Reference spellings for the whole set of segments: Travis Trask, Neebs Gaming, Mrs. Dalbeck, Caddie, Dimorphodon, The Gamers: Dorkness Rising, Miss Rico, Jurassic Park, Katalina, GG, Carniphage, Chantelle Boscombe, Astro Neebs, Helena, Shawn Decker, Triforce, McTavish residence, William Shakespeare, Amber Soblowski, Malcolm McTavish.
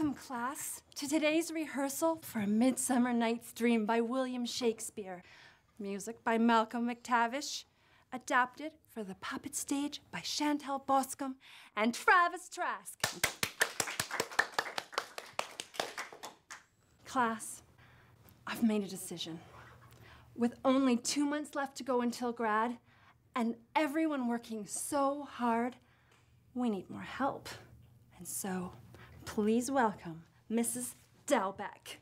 Welcome, class, to today's rehearsal for A Midsummer Night's Dream by William Shakespeare. Music by Malcolm McTavish, adapted for the puppet stage by Chantelle Boscombe and Travis Trask. Class, I've made a decision. With only 2 months left to go until grad, and everyone working so hard, we need more help. And so, please welcome Mrs. Dalbeck.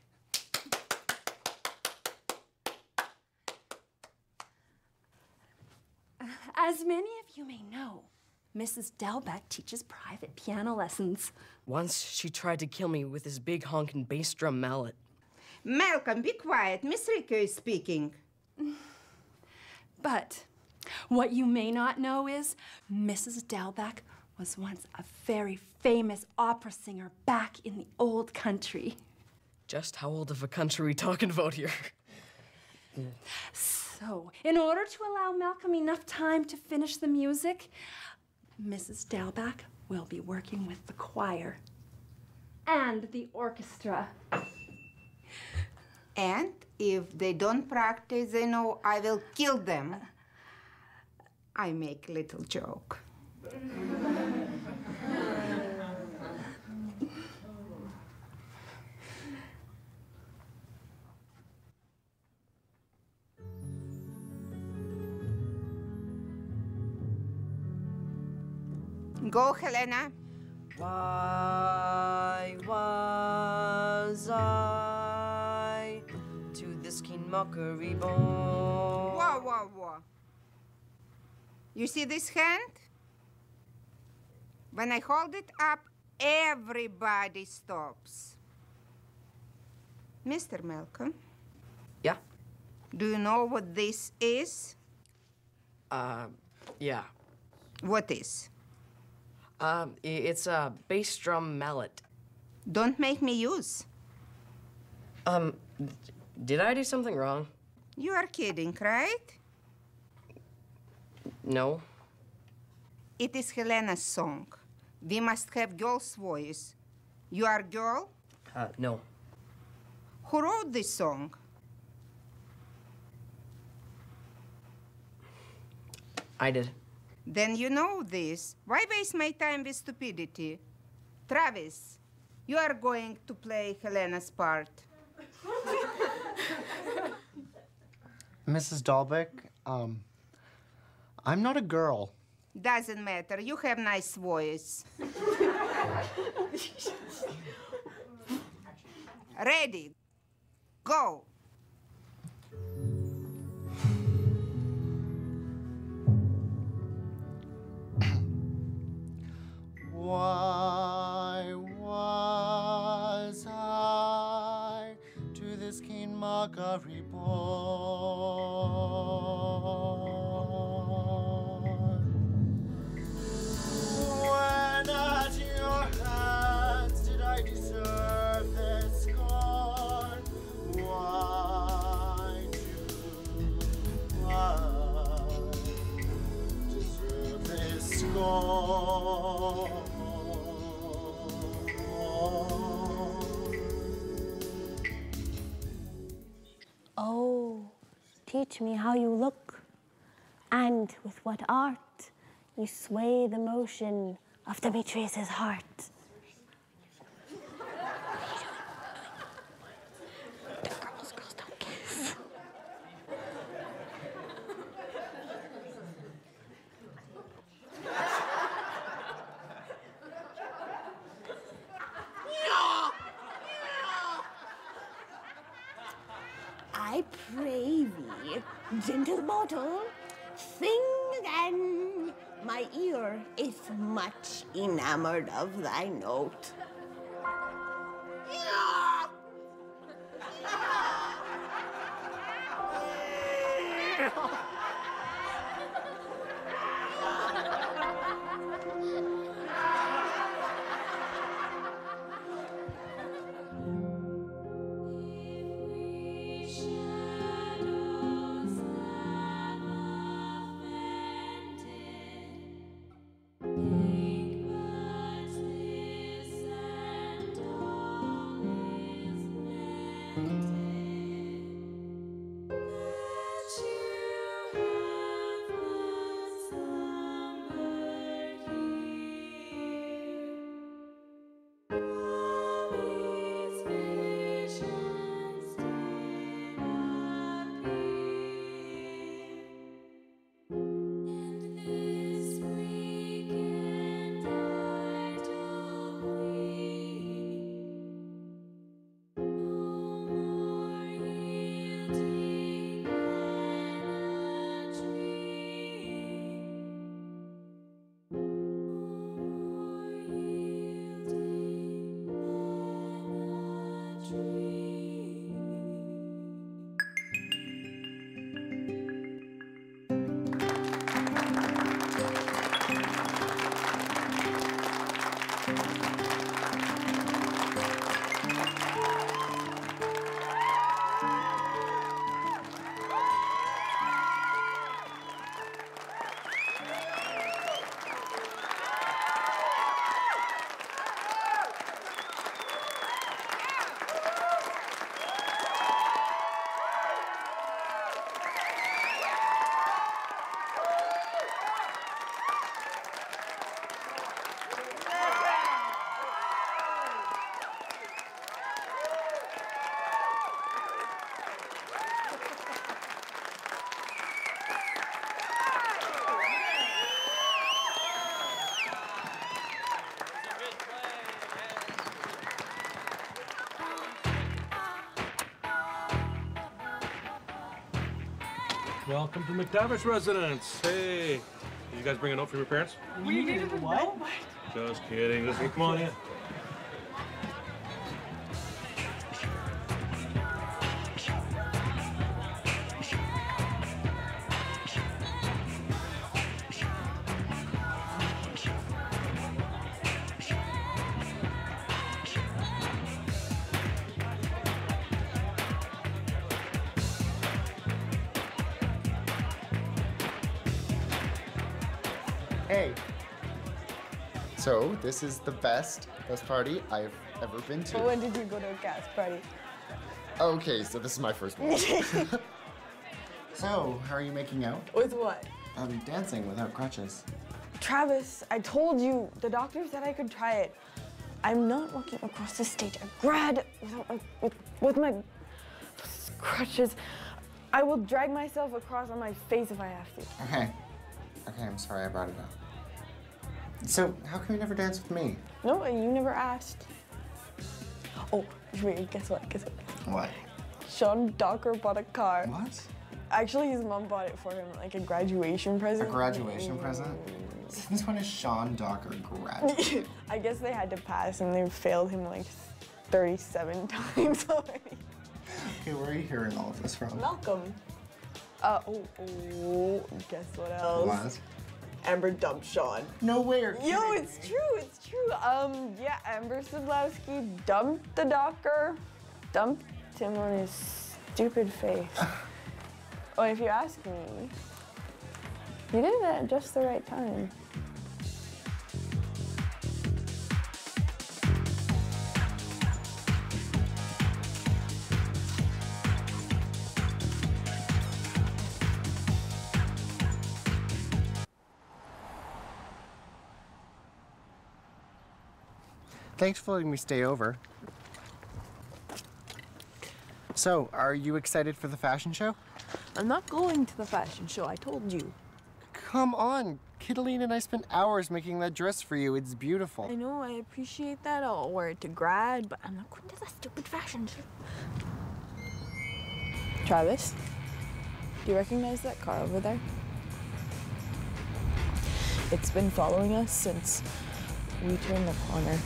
As many of you may know, Mrs. Dalbeck teaches private piano lessons. Once she tried to kill me with this big honkin' bass drum mallet. Malcolm, be quiet. Miss Rico is speaking. But what you may not know is Mrs. Dalbeck was once a very famous opera singer back in the old country. Just how old of a country are we talking about here? So, in order to allow Malcolm enough time to finish the music, Mrs. Dalbeck will be working with the choir and the orchestra. And if they don't practice, you know, I will kill them. I make a little joke. Go, Helena. Why was I to this keen mockery born? Whoa, whoa, whoa. You see this hand? When I hold it up, everybody stops. Mr. Malcolm? Yeah? Do you know what this is? Yeah. What is? It's a bass drum mallet. Don't make me use. Did I do something wrong? You are kidding, right? No. It is Helena's song. We must have girl's voice. You are girl? No. Who wrote this song? I did. Then you know this. Why waste my time with stupidity? Travis, you are going to play Helena's part. Mrs. Dalbeck, I'm not a girl. Doesn't matter. You have nice voice. Ready? Go. Why was I to this keen mockery born? When at your hands did I deserve this scorn? Why do I deserve this scorn? Oh, teach me how you look, and with what art you sway the motion of Demetrius's heart. Girls don't kiss. I pray thee, gentle mortal, sing again. My ear is much enamored of thy note. Welcome to McTavish residence. Hey, did you guys bring a note from your parents? We didn't. What? Just kidding. Listen, come on in. Hey, so this is the best party I've ever been to. But when did you go to a cast party? Okay, so this is my first one. So, how are you making out? With what? I'm dancing without crutches. Travis, I told you, the doctor said I could try it. I'm not walking across the stage at grad without my, with my crutches. I will drag myself across on my face if I have to. Okay. Okay, I'm sorry I brought it up. So, how come you never dance with me? No, you never asked. Oh, wait, guess what? Guess what? What? Shawn Decker bought a car. What? Actually, his mom bought it for him, like a graduation present. A graduation present? Since when is Shawn Decker graduated? I guess they had to pass, and they failed him like 37 times already. Okay, where are you hearing all of this from? Malcolm. Guess what else? What? Amber dumped Shawn. No way. Yo, it's true, it's true. Yeah, Amber Soblowski dumped the doctor, dumped him on his stupid face. Oh, if you ask me, you did that at just the right time. Thanks for letting me stay over. So, are you excited for the fashion show? I'm not going to the fashion show, I told you. Come on, Katalina and I spent hours making that dress for you. It's beautiful. I know, I appreciate that. I'll wear it to grad, but I'm not going to that stupid fashion show. Travis, do you recognize that car over there? It's been following us since we turned the corner.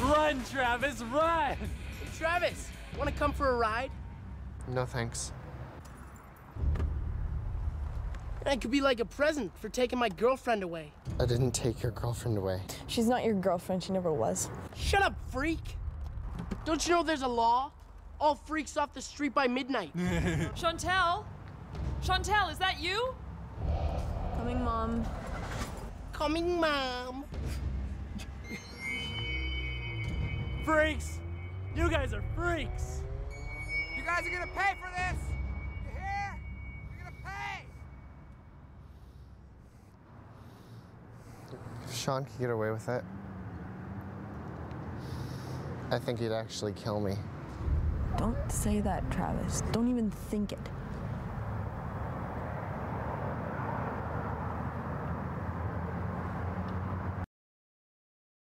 Run, Travis, run! Hey, Travis, wanna come for a ride? No, thanks. That could be like a present for taking my girlfriend away. I didn't take your girlfriend away. She's not your girlfriend, she never was. Shut up, freak! Don't you know there's a law? All freaks off the street by midnight. Chantelle? Chantelle, is that you? Coming, Mom. Coming, Mom. Freaks! You guys are freaks! You guys are gonna pay for this! You hear? You're gonna pay! If Shawn could get away with it, I think he'd actually kill me. Don't say that, Travis. Don't even think it.